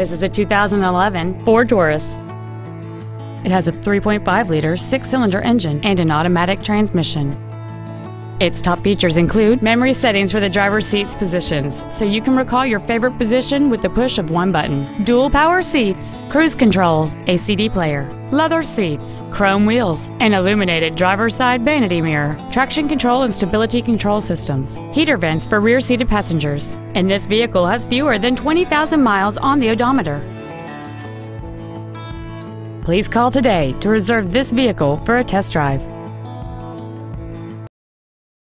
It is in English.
This is a 2011 Ford Taurus. It has a 3.5-liter six-cylinder engine and an automatic transmission. Its top features include memory settings for the driver's seat's positions, so you can recall your favorite position with the push of one button, dual power seats, cruise control, a CD player, leather seats, chrome wheels, an illuminated driver's side vanity mirror, traction control and stability control systems, heater vents for rear-seated passengers, and this vehicle has fewer than 20,000 miles on the odometer. Please call today to reserve this vehicle for a test drive.